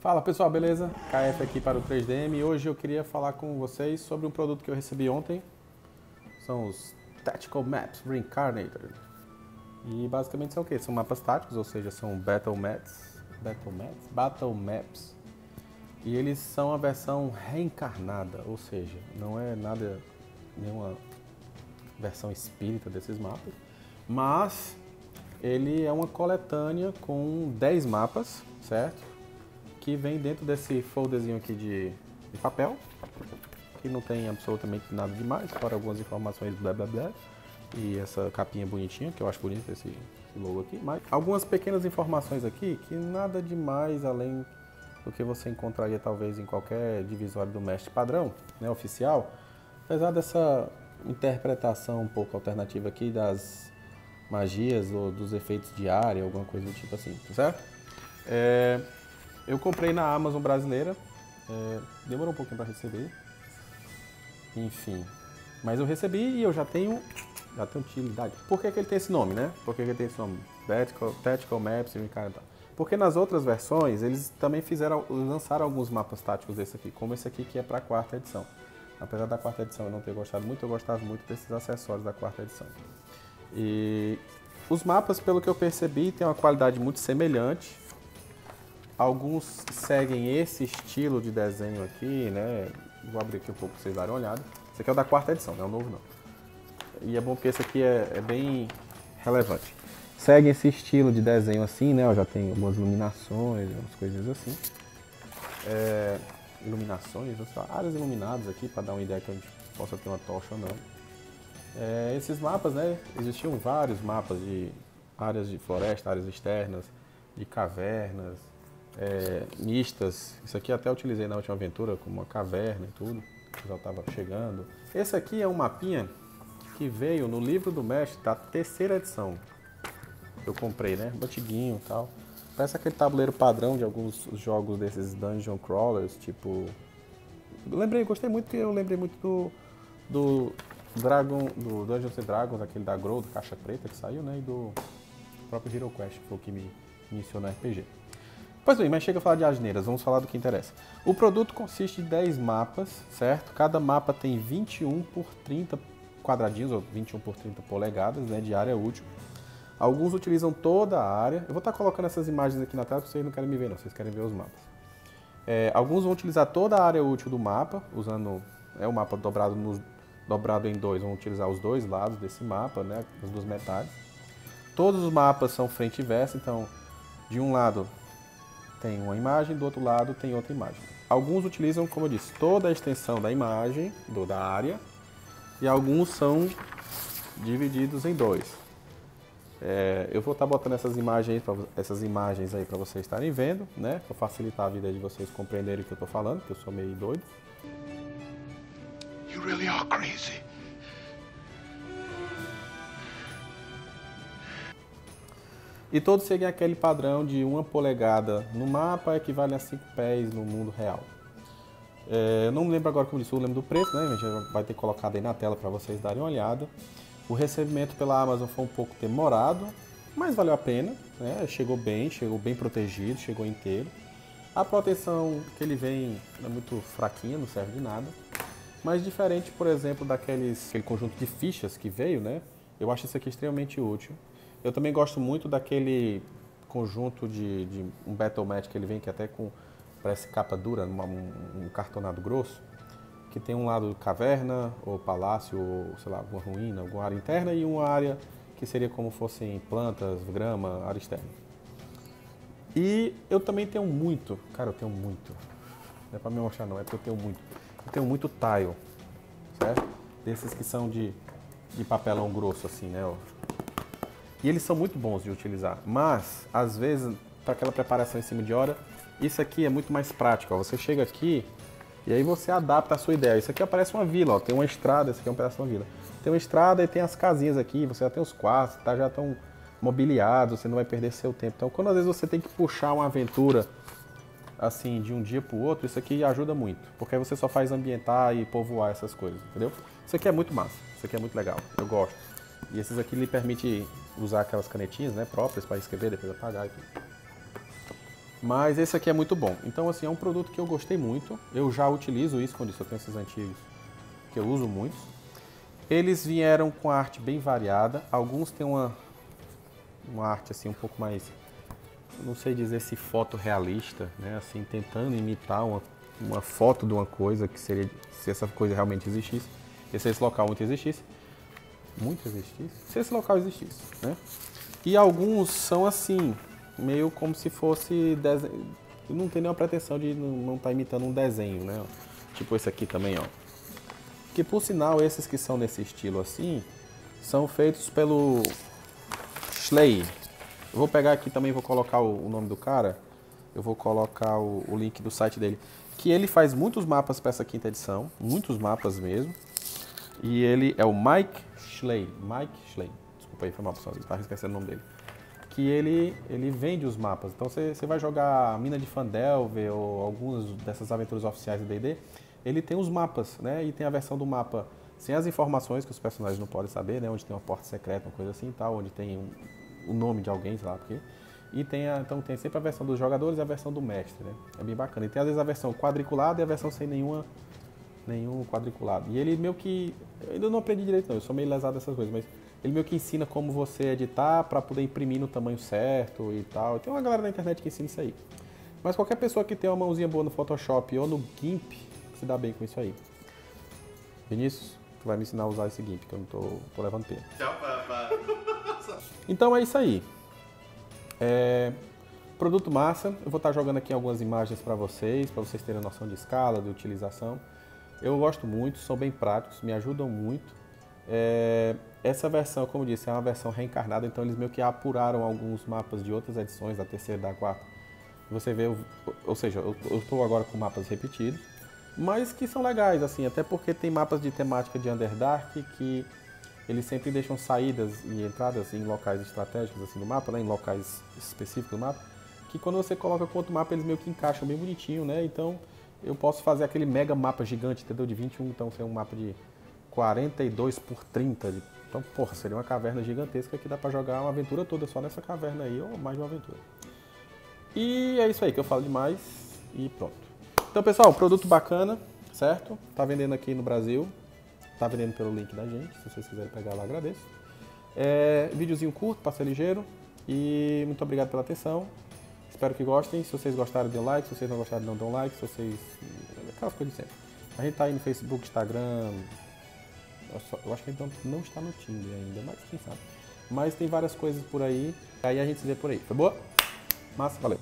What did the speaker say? Fala pessoal, beleza? KF aqui para o 3DM e hoje eu queria falar com vocês sobre um produto que eu recebi ontem. São os Tactical Maps Reincarnated. E basicamente são o quê? São mapas táticos, ou seja, são Battle Maps. E eles são a versão reencarnada, ou seja, não é nada, nenhuma versão espírita desses mapas, mas ele é uma coletânea com 10 mapas, certo? Que vem dentro desse folderzinho aqui de papel, que não tem absolutamente nada demais, fora algumas informações blá blá blá, e essa capinha bonitinha, que eu acho bonito esse logo aqui, mas algumas pequenas informações aqui, que nada demais além do que você encontraria talvez em qualquer divisório do mestre padrão, né, oficial. Apesar dessa interpretação um pouco alternativa aqui das magias ou dos efeitos de área, alguma coisa do tipo assim, tá certo? Eu comprei na Amazon brasileira, demorou um pouquinho para receber, enfim, mas eu recebi e eu já tenho utilidade. Por que que ele tem esse nome, né? Por que que ele tem esse nome? Tactical Maps Reincarnated. Porque nas outras versões eles também lançaram alguns mapas táticos desse aqui, como esse aqui que é para a 4ª edição. Apesar da 4ª edição eu não ter gostado muito, eu gostava muito desses acessórios da 4ª edição. E os mapas, pelo que eu percebi, têm uma qualidade muito semelhante. Alguns seguem esse estilo de desenho aqui, né? Vou abrir aqui um pouco para vocês darem uma olhada. Esse aqui é o da 4ª edição, não é o novo não. E é bom porque esse aqui é bem relevante. Segue esse estilo de desenho assim, né? Eu já tenho algumas iluminações, umas coisinhas assim. Iluminações, áreas iluminadas aqui, para dar uma ideia que a gente possa ter uma tocha ou não. Esses mapas, né? Existiam vários mapas de áreas de floresta, áreas externas, de cavernas, mistas. Isso aqui até utilizei na última aventura como uma caverna e tudo. Eu já estava chegando. Esse aqui é um mapinha que veio no livro do mestre da 3ª edição. Eu comprei, né? Batiguinho e tal. Parece aquele tabuleiro padrão de alguns jogos desses dungeon crawlers, tipo... Eu lembrei muito do Dragon, do Dungeons and Dragons, aquele da Grow, do Caixa Preta que saiu, né? E do próprio HeroQuest, que foi o que me iniciou no RPG. Pois bem, mas chega a falar de asneiras, vamos falar do que interessa. O produto consiste de 10 mapas, certo? Cada mapa tem 21 por 30 quadradinhos, ou 21 por 30 polegadas, né? De área útil. Alguns utilizam toda a área. Eu vou estar colocando essas imagens aqui na tela, porque vocês não querem me ver não, vocês querem ver os mapas. Alguns vão utilizar toda a área útil do mapa, usando o mapa dobrado em dois, vão utilizar os dois lados desse mapa, né, as duas metades. Todos os mapas são frente e verso, então de um lado tem uma imagem, do outro lado tem outra imagem. Alguns utilizam, como eu disse, toda a extensão da imagem, da área, e alguns são divididos em dois. Eu vou estar botando essas imagens aí para vocês estarem vendo, né? Para facilitar a vida de vocês compreenderem o que eu estou falando, que eu sou meio doido. You really are crazy. E todos seguem aquele padrão de 1 polegada no mapa equivale a 5 pés no mundo real. Eu não me lembro agora como disse, eu lembro do preço, né? A gente vai ter colocado aí na tela para vocês darem uma olhada. O recebimento pela Amazon foi um pouco demorado, mas valeu a pena, né? Chegou bem protegido, chegou inteiro. A proteção que ele vem é muito fraquinha, não serve de nada. Mas diferente, por exemplo, aquele conjunto de fichas que veio, né? Eu acho isso aqui extremamente útil. Eu também gosto muito daquele conjunto de um Battle Match que ele vem, que até parece capa dura, um cartonado grosso. Que tem um lado caverna, ou palácio, ou sei lá, alguma ruína, alguma área interna, e uma área que seria como fossem plantas, grama, área externa. E eu também tenho muito, cara, eu tenho muito, não é pra me mostrar não, é porque eu tenho muito tile, certo? Desses que são de papelão grosso assim, né? E eles são muito bons de utilizar, mas às vezes, para aquela preparação em cima de hora, isso aqui é muito mais prático, ó. Você chega aqui, e aí você adapta a sua ideia. Isso aqui parece uma vila, ó. Tem uma estrada, esse aqui é um pedaço de uma vila. Tem uma estrada e tem as casinhas aqui, você já tem os quartos, tá, já estão mobiliados, você não vai perder seu tempo. Então, quando às vezes você tem que puxar uma aventura assim, de um dia para o outro, isso aqui ajuda muito. Porque aí você só faz ambientar e povoar essas coisas, entendeu? Isso aqui é muito massa, isso aqui é muito legal, eu gosto. E esses aqui lhe permite usar aquelas canetinhas, né, próprias para escrever, depois apagar e tudo. Mas esse aqui é muito bom. Então, assim, é um produto que eu gostei muito. Eu já utilizo isso quando eu tenho esses antigos, que eu uso muitos. Eles vieram com a arte bem variada. Alguns têm uma arte, assim, um pouco mais... Não sei dizer se fotorrealista, né? Assim, tentando imitar uma foto de uma coisa, que seria... Se essa coisa realmente existisse. E se esse local muito existisse. Muito existisse? Se esse local existisse, né? E alguns são, assim... meio como se fosse desenho. Não tem nenhuma pretensão de não estar imitando um desenho, né? Tipo esse aqui também, ó. Que, por sinal, esses que são nesse estilo assim, são feitos pelo Schley. Eu vou pegar aqui também, vou colocar o nome do cara. Eu vou colocar o link do site dele. Que ele faz muitos mapas para essa quinta edição. Muitos mapas mesmo. E ele é o Mike Schley. Mike Schley. Desculpa aí, foi mal, pessoal. Eu estava esquecendo o nome dele. Que ele vende os mapas. Então você vai jogar Mina de Fandelver ou algumas dessas aventuras oficiais do D&D, ele tem os mapas, né? E tem a versão do mapa sem as informações que os personagens não podem saber, né? Onde tem uma porta secreta, uma coisa assim e tal, onde tem o nome de alguém, sei lá por quê. E tem então tem sempre a versão dos jogadores e a versão do mestre, né? É bem bacana. E tem às vezes a versão quadriculada e a versão sem nenhum quadriculado. E ele meio que... Eu ainda não aprendi direito não, eu sou meio lesado dessas coisas, mas... Ele meio que ensina como você editar para poder imprimir no tamanho certo e tal. Tem uma galera na internet que ensina isso aí. Mas qualquer pessoa que tem uma mãozinha boa no Photoshop ou no GIMP, se dá bem com isso aí. Vinícius, tu vai me ensinar a usar esse GIMP, que eu não tô levando pena. Tchau, papá. Então é isso aí. Produto massa. Eu vou estar jogando aqui algumas imagens para vocês terem noção de escala, de utilização. Eu gosto muito, são bem práticos, me ajudam muito. Essa versão, como eu disse, é uma versão reencarnada, então eles meio que apuraram alguns mapas de outras edições, da terceira e da quarta. Você vê, ou seja, eu estou agora com mapas repetidos, mas que são legais, assim, até porque tem mapas de temática de Underdark que eles sempre deixam saídas e entradas em locais estratégicos assim, do mapa, né, em locais específicos do mapa, que quando você coloca com outro mapa eles meio que encaixam bem bonitinho, né? Então eu posso fazer aquele mega mapa gigante, entendeu? De 21, então ser um mapa de 42 por 30. Então, porra, seria uma caverna gigantesca que dá pra jogar uma aventura toda só nessa caverna aí, ou mais de uma aventura. E é isso aí que eu falo demais e pronto. Então, pessoal, produto bacana, certo? Tá vendendo aqui no Brasil, tá vendendo pelo link da gente, se vocês quiserem pegar lá, agradeço. Videozinho curto, pra ser ligeiro, e muito obrigado pela atenção. Espero que gostem, se vocês gostaram, dê um like, se vocês não gostaram, não dê um like, se vocês... aquelas coisas de sempre. A gente tá aí no Facebook, Instagram... Eu acho que então não está no Tinder ainda, mas quem sabe. Mas tem várias coisas por aí, aí a gente se vê por aí, tá bom? Massa, valeu!